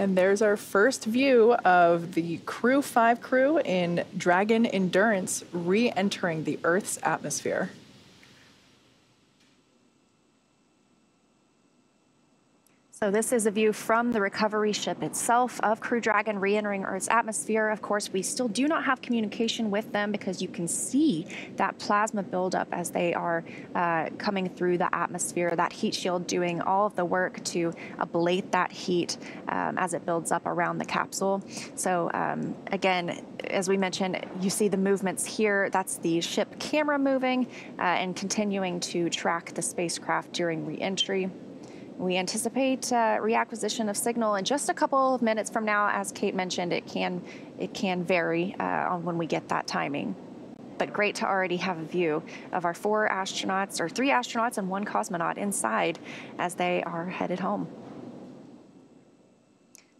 And there's our first view of the Crew-5 crew in Dragon Endurance re-entering the Earth's atmosphere. So this is a view from the recovery ship itself of Crew Dragon re-entering Earth's atmosphere. Of course, we still do not have communication with them because you can see that plasma buildup as they are coming through the atmosphere, that heat shield doing all of the work to ablate that heat as it builds up around the capsule. So again, as we mentioned, you see the movements here. That's the ship camera moving and continuing to track the spacecraft during re-entry. We anticipate reacquisition of signal in just a couple of minutes from now. As Kate mentioned, it can vary on when we get that timing. But great to already have a view of our three astronauts and one cosmonaut inside as they are headed home.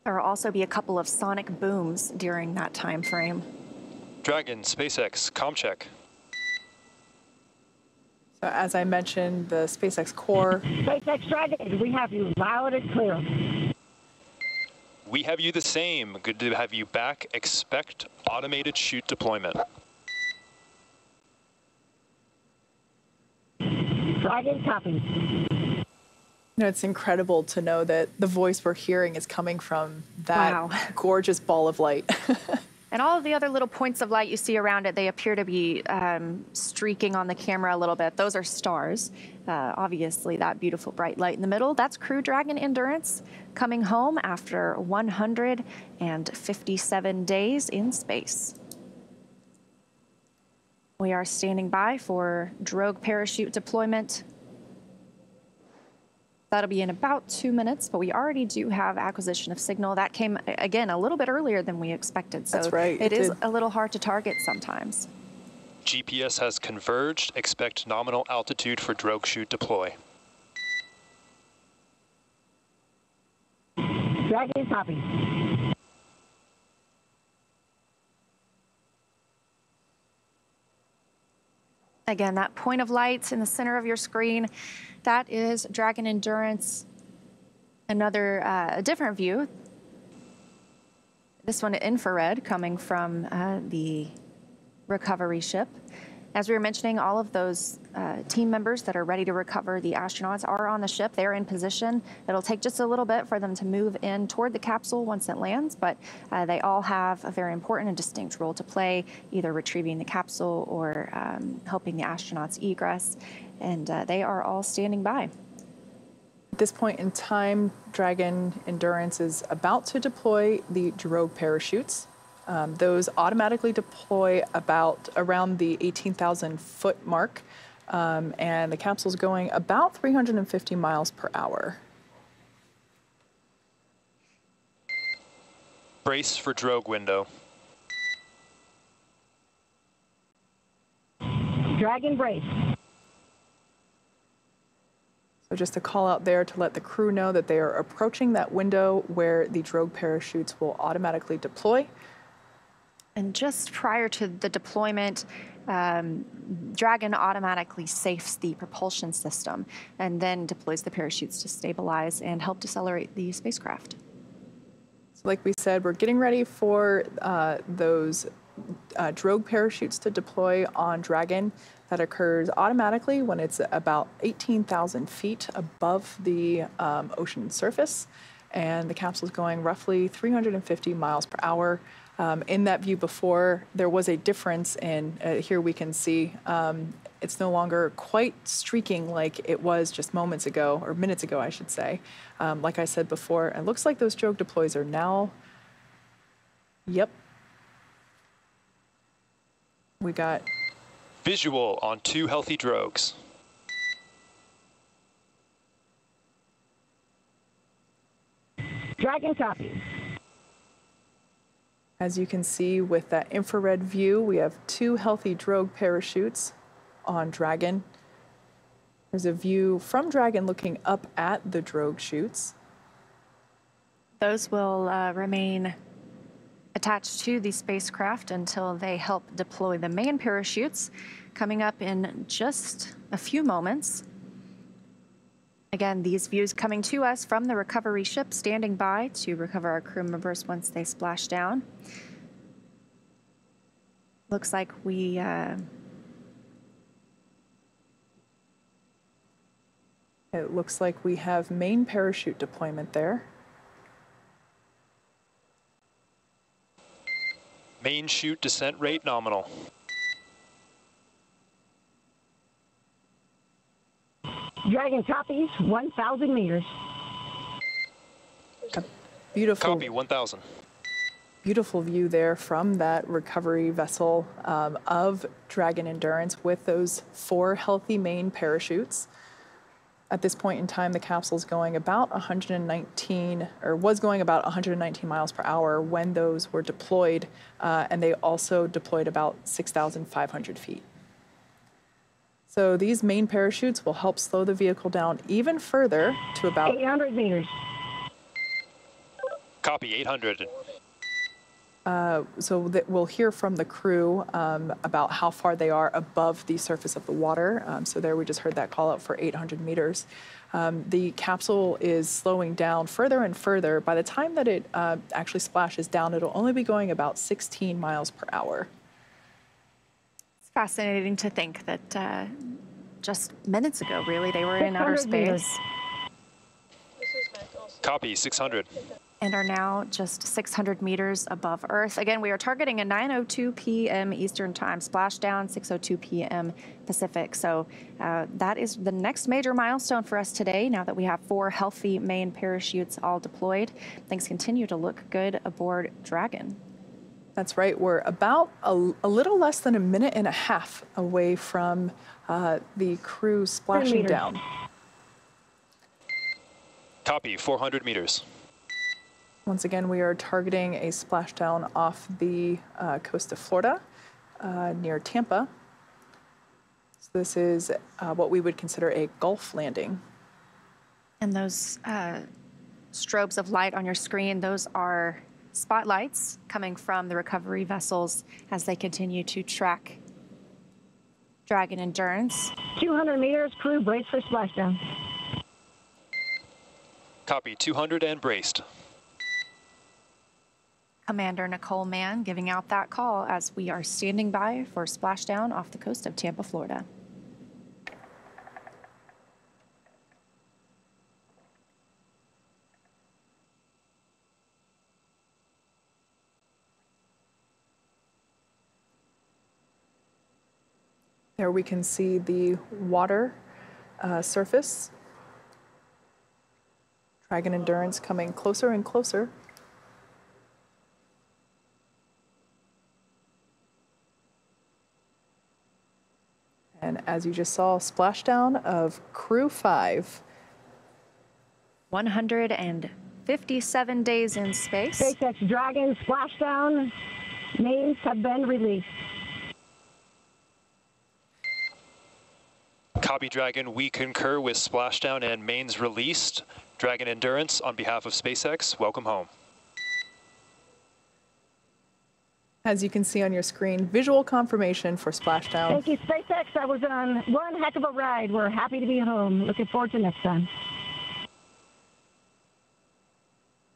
There will also be a couple of sonic booms during that time frame. Dragon, SpaceX, comm check. As I mentioned, the SpaceX core. SpaceX Dragon, we have you loud and clear. We have you the same. Good to have you back. Expect automated chute deployment. Dragon, copy. You know, it's incredible to know that the voice we're hearing is coming from that gorgeous ball of light. And all of the other little points of light you see around it, they appear to be streaking on the camera a little bit. Those are stars. Obviously, that beautiful bright light in the middle, that's Crew Dragon Endurance coming home after 157 days in space. We are standing by for drogue parachute deployment. That'll be in about 2 minutes, but we already do have acquisition of signal. That came, again, a little bit earlier than we expected. So that's right. It is a little hard to target sometimes. GPS has converged. Expect nominal altitude for drogue chute deploy. Dragon is hopping. Again, that point of light in the center of your screen, that is Dragon Endurance, another different view. This one infrared coming from the recovery ship. As we were mentioning, all of those team members that are ready to recover, the astronauts, are on the ship. They're in position. It'll take just a little bit for them to move in toward the capsule once it lands, but they all have a very important and distinct role to play, either retrieving the capsule or helping the astronauts egress. And they are all standing by. At this point in time, Dragon Endurance is about to deploy the drogue parachutes. Those automatically deploy around the 18,000 foot mark, and the capsule's going about 350 miles per hour. Brace for drogue window. Dragon brace. So just a call out there to let the crew know that they are approaching that window where the drogue parachutes will automatically deploy. And just prior to the deployment, Dragon automatically safes the propulsion system and then deploys the parachutes to stabilize and help decelerate the spacecraft. So like we said, we're getting ready for those drogue parachutes to deploy on Dragon. That occurs automatically when it's about 18,000 feet above the ocean surface. And the capsule is going roughly 350 miles per hour. In that view before, there was a difference in, here we can see, it's no longer quite streaking like it was just moments ago, or minutes ago, I should say. Like I said before, it looks like those drogue deploys are now, we got visual on two healthy drogues. Dragon copy. As you can see with that infrared view, we have two healthy drogue parachutes on Dragon. There's a view from Dragon looking up at the drogue chutes. Those will remain attached to the spacecraft until they help deploy the main parachutes, coming up in just a few moments. Again, these views coming to us from the recovery ship standing by to recover our crew members once they splash down. Looks like we it looks like we have main parachute deployment there. Main chute descent rate nominal. Dragon copies, 1,000 meters. Beautiful. Copy, 1,000. Beautiful view there from that recovery vessel of Dragon Endurance with those 4 healthy main parachutes. At this point in time, the capsule's going about 119, or was going about 119 miles per hour when those were deployed, and they also deployed about 6,500 feet. So these main parachutes will help slow the vehicle down even further to about 800 meters. Copy, 800. So that we'll hear from the crew about how far they are above the surface of the water. So there we just heard that call out for 800 meters. The capsule is slowing down further and further. By the time that it actually splashes down, it'll only be going about 16 miles per hour. It's fascinating to think that just minutes ago, really, they were in outer space. Copy, 600. And are now just 600 meters above Earth. Again, we are targeting a 9:02 p.m. Eastern time splashdown, 6:02 p.m. Pacific. So that is the next major milestone for us today, now that we have 4 healthy main parachutes all deployed. Things continue to look good aboard Dragon. That's right. We're about a little less than a minute and a half away from the crew splashing down. Copy, 400 meters. Once again, we are targeting a splashdown off the coast of Florida near Tampa. So this is what we would consider a gulf landing. And those strobes of light on your screen, those are spotlights coming from the recovery vessels as they continue to track Dragon Endurance. 200 meters, crew, brace for splashdown. Copy, 200 and braced. Commander Nicole Mann giving out that call as we are standing by for splashdown off the coast of Tampa, Florida. There we can see the water surface. Dragon Endurance coming closer and closer. And as you just saw, splashdown of Crew-5. 157 days in space. SpaceX Dragon splashdown. Mains have been released. Copy, Dragon. We concur with splashdown and mains released. Dragon Endurance, on behalf of SpaceX, welcome home. As you can see on your screen, visual confirmation for splashdown. Thank you, SpaceX. I was on one heck of a ride. We're happy to be home. Looking forward to next time.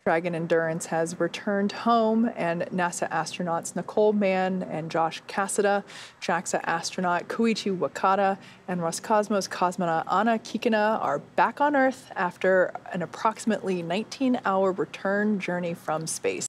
Dragon Endurance has returned home, and NASA astronauts Nicole Mann and Josh Cassada, JAXA astronaut Koichi Wakata, and Roscosmos cosmonaut Anna Kikina are back on Earth after an approximately 19-hour return journey from space.